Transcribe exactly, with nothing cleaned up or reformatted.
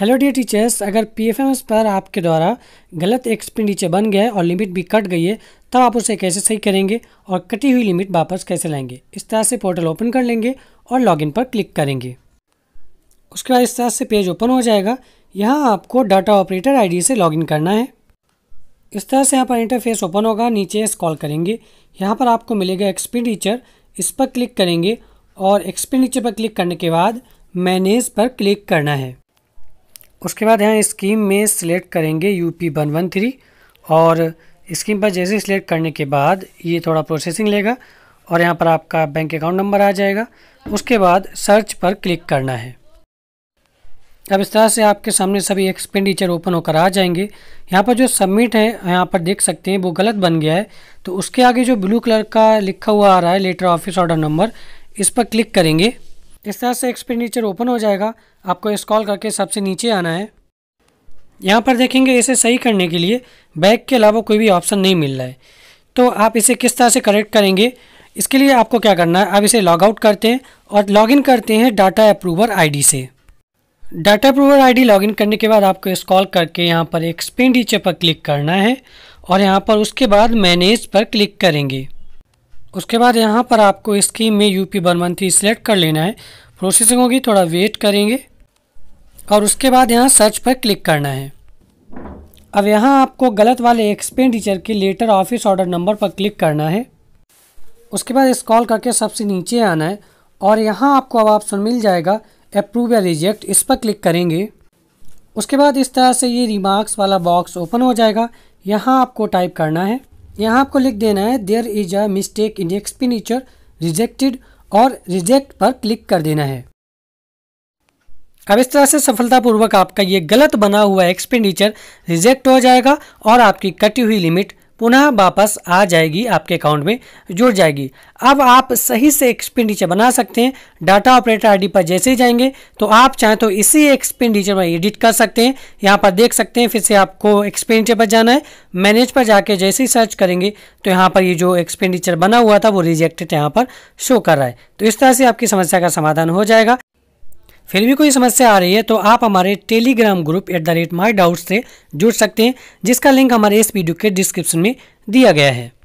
Hello dear teachers, अगर PFMS पर आपके द्वारा गलत एक्सपेंडिचर बन गया है और लिमिट भी कट गई है, तब आप उसे कैसे सही करेंगे और कटी हुई लिमिट वापस कैसे लाएंगे। इस तरह से पोर्टल ओपन कर लेंगे और लॉगिन पर क्लिक करेंगे। उसके बाद इस तरह से पेज ओपन हो जाएगा। यहाँ आपको डाटा ऑपरेटर आई डी से लॉगिन करना है। इस तरह से यहाँ पर इंटरफेस ओपन होगा। नीचे स्क्रॉल करेंगे, यहाँ पर आपको मिलेगा एक्सपेंडिचर, इस पर क्लिक करेंगे और एक्सपेंडिचर पर क्लिक करने के बाद मैनेज पर क्लिक करना है। उसके बाद यहाँ स्कीम में सिलेक्ट करेंगे यूपी वन वन थ्री और स्कीम पर जैसे सिलेक्ट करने के बाद ये थोड़ा प्रोसेसिंग लेगा और यहाँ पर आपका बैंक अकाउंट नंबर आ जाएगा। उसके बाद सर्च पर क्लिक करना है। अब इस तरह से आपके सामने सभी एक्सपेंडिचर ओपन होकर आ जाएंगे। यहाँ पर जो सबमिट है, यहाँ पर देख सकते हैं वो गलत बन गया है, तो उसके आगे जो ब्लू कलर का लिखा हुआ आ रहा है लेटर ऑफिस ऑर्डर नंबर, इस पर क्लिक करेंगे। इस तरह से एक्सपेंडिचर ओपन हो जाएगा। आपको स्क्रॉल करके सबसे नीचे आना है। यहाँ पर देखेंगे इसे सही करने के लिए बैक के अलावा कोई भी ऑप्शन नहीं मिल रहा है, तो आप इसे किस तरह से करेक्ट करेंगे। इसके लिए आपको क्या करना है, आप इसे लॉग आउट करते हैं और लॉगिन करते हैं डाटा अप्रूवर आईडी से। डाटा अप्रूवर आईडी लॉगिन करने के बाद आपको स्क्रॉल करके यहाँ पर एक्सपेंडिचर पर क्लिक करना है और यहाँ पर उसके बाद मैनेज पर क्लिक करेंगे। उसके बाद यहाँ पर आपको स्कीम में UP one one three select कर लेना है। प्रोसेसिंग होगी, थोड़ा वेट करेंगे और उसके बाद यहाँ सर्च पर क्लिक करना है। अब यहाँ आपको गलत वाले एक्सपेंडिचर के लेटर ऑफिस ऑर्डर नंबर पर क्लिक करना है। उसके बाद स्क्रॉल करके सबसे नीचे आना है और यहाँ आपको अब ऑप्शन मिल जाएगा अप्रूव या रिजेक्ट, इस पर क्लिक करेंगे। उसके बाद इस तरह से ये रिमार्क्स वाला बॉक्स ओपन हो जाएगा। यहाँ आपको टाइप करना है, यहाँ आपको लिख देना है there is a mistake in expenditure rejected और रिजेक्ट पर क्लिक कर देना है। अब इस तरह से सफलतापूर्वक आपका ये गलत बना हुआ एक्सपेंडिचर रिजेक्ट हो जाएगा और आपकी कटी हुई लिमिट पुनः वापस आ जाएगी, आपके अकाउंट में जुड़ जाएगी। अब आप सही से एक्सपेंडिचर बना सकते हैं। डाटा ऑपरेटर आईडी पर जैसे ही जाएंगे तो आप चाहे तो इसी एक्सपेंडिचर में एडिट कर सकते हैं। यहाँ पर देख सकते हैं, फिर से आपको एक्सपेंडिचर पर जाना है। मैनेज पर जाके जैसे ही सर्च करेंगे तो यहाँ पर ये जो एक्सपेंडिचर बना हुआ था वो रिजेक्टेड यहाँ पर शो कर रहा है। तो इस तरह से आपकी समस्या का समाधान हो जाएगा। फिर भी कोई समस्या आ रही है तो आप हमारे Telegram group at the rate my doubt से जुड़ सकते हैं, जिसका लिंक हमारे इस वीडियो के डिस्क्रिप्शन में दिया गया है।